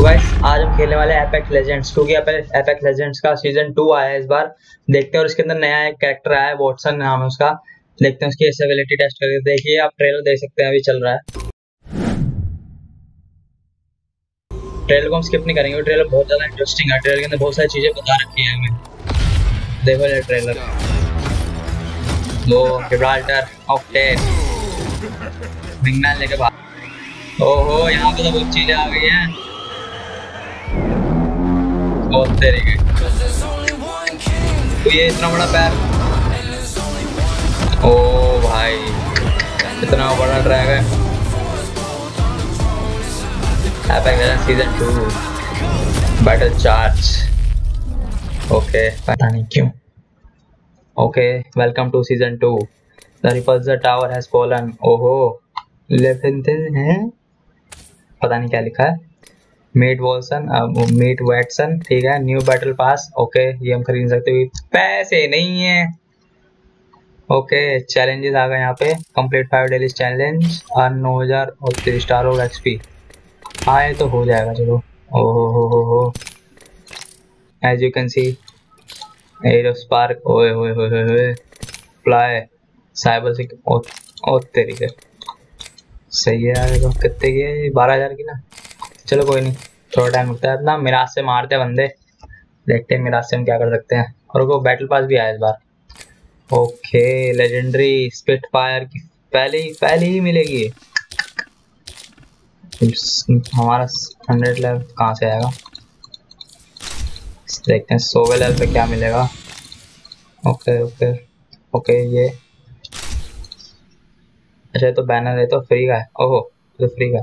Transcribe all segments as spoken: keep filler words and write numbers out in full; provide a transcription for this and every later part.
तो गाइस आज हम खेलने वाले हैं एपेक्स लेजेंड्स, क्योंकि एपेक्स लेजेंड्स का सीजन टू आया है इस बार। देखते हैं, और इसके अंदर नया एक कैरेक्टर आया है, वॉटसन नाम है उसका। देखते हैं उसकी एबिलिटी टेस्ट करके। देखिए आप ट्रेलर देख सकते हैं, अभी चल रहा है। ट्रेलर को हम स्किप नहीं करेंगे, ट्रेलर बहुत ज्यादा इंटरेस्टिंग है। ट्रेलर के अंदर बहुत सारी चीजें बता रखी है हमें। देखो ये ट्रेलर, वो गिब्राल्टर, ऑक्टेन, लेके बाहर। ओहो, यहाँ पे तो बहुत चीजें आ गई हैं। बहुत तेरी गई। तो ये इतना बड़ा पैर। ओ भाई, इतना बड़ा ड्रैग है। Apex Legends season two battle charge. Okay, पता नहीं क्यों। Okay, welcome to season two. The repulsor tower has fallen. ओहो, लेफ्टिनेंट है, पता नहीं क्या लिखा है। मीट वॉटसन, मीट वॉटसन, ठीक है। न्यू बैटल पास, ओके, ये हम खरीद सकते हैं, पैसे नहीं है। ओके, चैलेंजेस आ गए यहाँ पे। Complete five daily challenge, earn नौ हजार और थ्री स्टार और एक्सपी। हाँ, ये तो हो जाएगा, चलो। ओहो हो हो हो, as you can see air spark. ओए होए होए होए, फ्लाई साइबर से और तरीके सही है यार। तो कितने की है? बारह हजार की ना। चलो कोई नहीं, थोड़ा टाइम लगता है अपना। मिराज से मारते हैं बंदे, देखते हैं मिराज से हम क्या कर सकते हैं। और वो बैटल पास भी आया इस बार। ओके, लेजेंडरी स्पिटफायर की पहले ही पहले ही मिलेगी। हमारा हंड्रेड लेवल कहाँ से आएगा, देखते हैं। सोवे लेवल पे क्या मिलेगा। ओके ओके ओके, ये अच्छा तो बैनर है, तो फ्री का है। ओहो, तो फ्री का।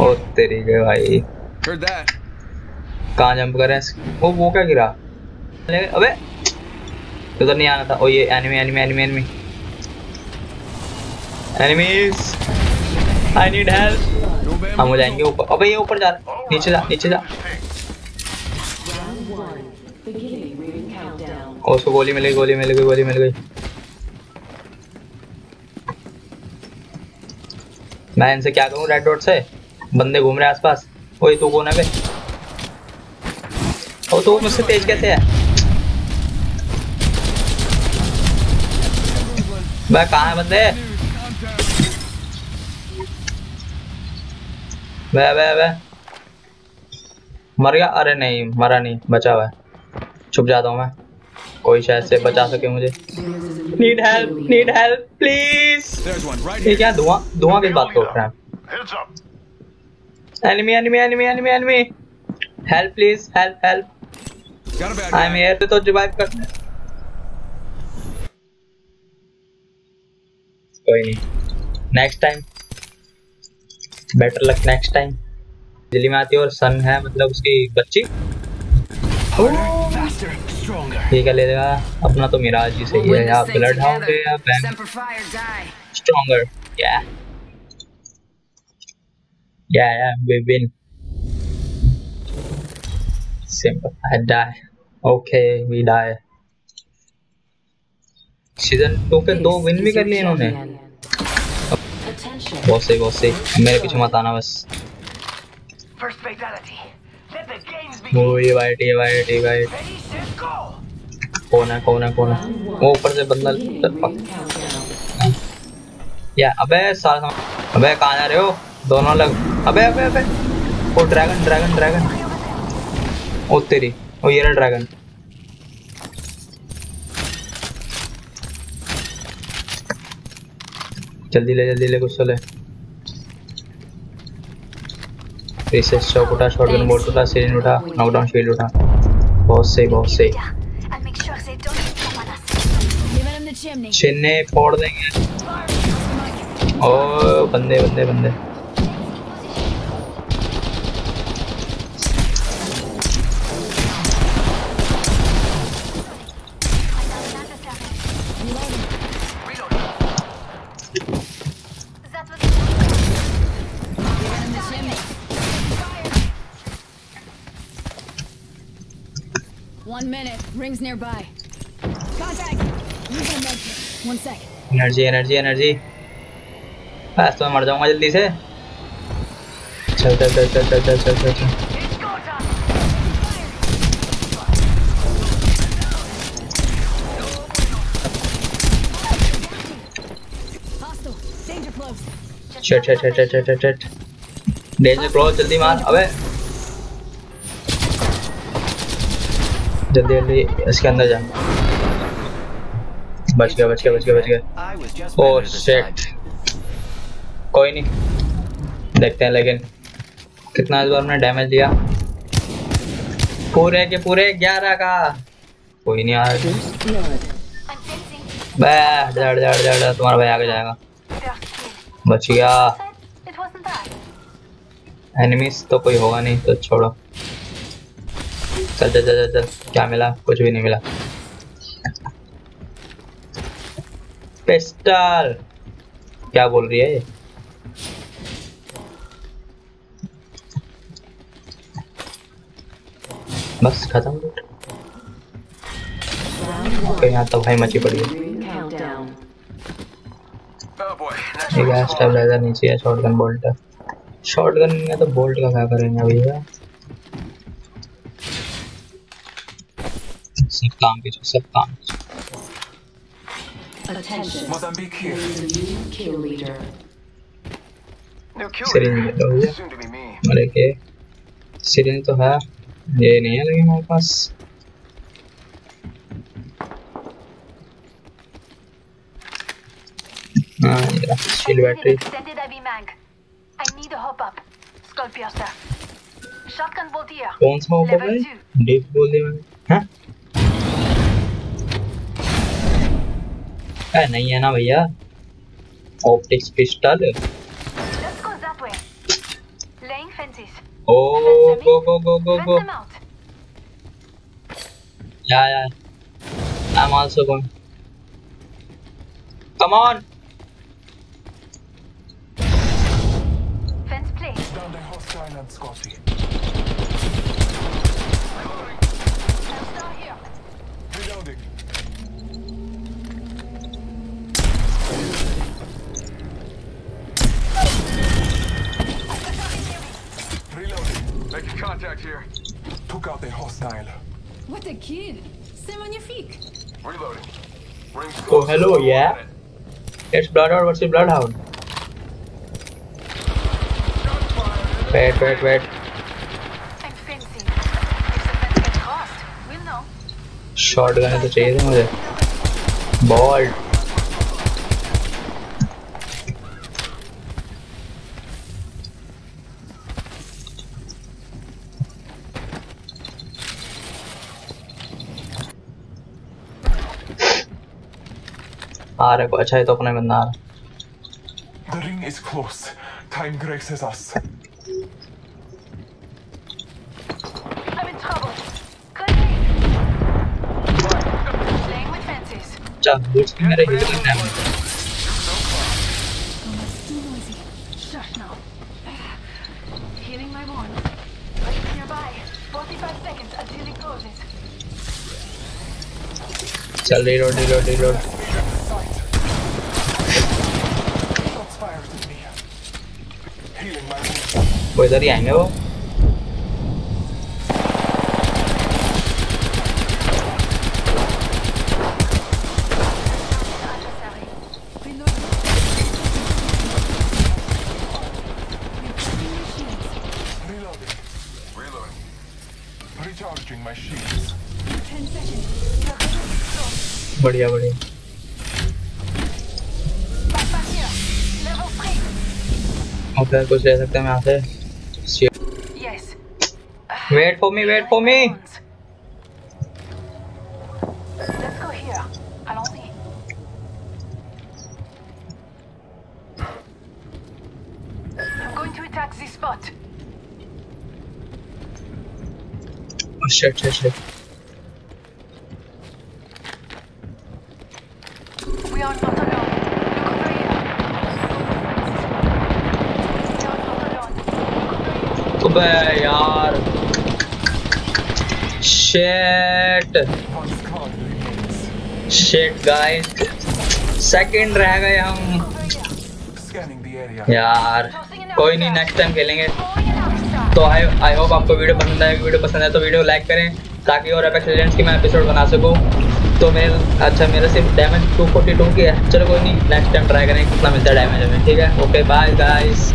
और तेरी के भाई, कहाँ जंप कर रहे हैं? ओ, वो क्या गिरा? अबे तो, तो नहीं आना था। ओ ये enemy enemy enemy enemy enemies, I need help. हम हो जाएंगे ऊपर। अबे ये ऊपर जा रहा, नीचे जा नीचे जा। ओ, उसको गोली मिल गई गोली मिल गई गोली मिल गई। मैं इनसे क्या करूं? रेड डॉट से बंदे घूम रहे हैं आसपास। ओए तू कौन है बे? ओ तू मुझसे तेज कैसे है? मैं कहाँ है बंदे? बे बे बे, मर गया? अरे नहीं, मरा नहीं, बचा हुआ है। छुप जाता हूँ मैं, कोई शायद से बचा सके मुझे। Need help need help please. ये क्या धुआं धुआं की बात कर रहा है? Enemy enemy enemy enemy enemy, help please, help help, I am here. तो रिवाइव कर, कोई नहीं, next time better luck next time. Delhi में आती है और सन है, मतलब उसकी बच्ची। ठीक है, ले लेगा अपना। तो मिराज ही सही है, या ब्लडहाउंड है या स्ट्रॉन्गर। या या या we win, simple die. Okay, we die. Season two के दो विन भी कर लिए इन्होंने। बहुत सही बहुत सही, मेरे पीछे मत आना बस। वो ये वाइट ये वाइट ये वाइट, कौन है कौन है कौन है? वो ऊपर से बंदा या। अबे साला, अबे कहाँ जा रहे हो दोनों अलग? अबे अबे अबे, ओ ड्रैगन ड्रैगन ड्रैगन, ओ तेरी। ओ ये रहा ड्रैगन। जल्दी ले जल्दी ले, कुछ तो ले। रिसेस शॉट उठा, शॉटगन बोल्ट उठा, सीरीन उठा, नॉकडाउन शील्ड उठा। बहुत सही बहुत सही, छिन्ने फोड़ देंगे। ओ बंदे बंदे बंदे, One minute. Rings nearby. Contact. Use a med kit. One sec. Energy, energy, energy. Fast, तो मैं मर जाऊँगा जल्दी से. चल चल चल चल चल चल चल चल. Shit shit shit shit shit shit. Danger close, जल्दी मार अबे. जल्दी जल्दी इसके अंदर जा. बच गया बच गया बच गया बच गया. Oh shit. कोई नहीं. देखते हैं लेकिन कितना इस बार हमने डैमेज दिया. पूरे के पूरे ग्यारह का. कोई नहीं यार. बैठ डर डर डर तुम्हारा भाई आगे जाएगा. बच गया. एनिमीज तो कोई होगा नहीं तो छोड़ो. चल चल चल चल. क्या मिला? कुछ भी नहीं मिला. पिस्टल क्या बोल रही है ये? बस खत्म. यहाँ तो भाई मची पड़ी है. ये गैस स्टेबलाइजर नीचे है. शॉटगन बोल्ट है. शॉटगन में तो बोल्ट का क्या करेंगे भैया? सब काम के सब काम. सिरिंज के सिरिंज तो है. ये नहीं है लेकिन मेरे पास. Ah, yeah. Shield battery. I need a hop up. Skull piercer. Shotgun boltier. कौन सा hop up है? Deep बोल दिया मैंने. हाँ? अरे नहीं है ना भैया. Optics pistol. Let's go that way. Laying fences. Oh, go go go go go. Yeah yeah. I'm also going. Come on. Here. Took out the hostile. What a kill! C'est magnifique. Reloading. Oh hello, yeah. It's Bloodhound versus Bloodhound. Wait, wait, wait. I'm fencing. If the fence gets crossed, we'll know. Shotgun तो चाहिए था मुझे. Ball. आ रहा है. अच्छा है तो अपने बंदा आ रहा है. The ring is close. Time graces us. I'm in trouble. Playing with fences. चल बूट्स में मेरे हील करना है. Shut now. Healing my wound. Right nearby. forty-five seconds until it closes. चल reload reload reload. वो इधर ही आएंगे. वो बढ़िया बढ़िया. Okay, कुछ ले सकते हैं यहाँ से. Wait for me, wait for me. Let's go here. Allow me. I'm going to attack this spot. Oh shit, shit, shit. We are not alone. Look over here. We are not alone. Look over here. Abey yaar. Shit. Shit, guys. Second रह गए हम. यार कोई नहीं, next time खेलेंगे. तो I I hope आपको video पसंद आए. वीडियो पसंद आए तो वीडियो लाइक करें ताकि और Apex Legends की मैं एपिसोड बना सकूं. तो मेरे अच्छा मेरे सिर्फ डैमेज टू फोर्टी टू की है. चलो कोई नहीं, नेक्स्ट टाइम ट्राई करेंगे कितना मिलता है डैमेज हमें. ठीक है, okay bye guys.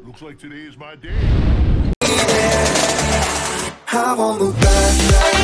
Looks like today is my day. I'm on the back.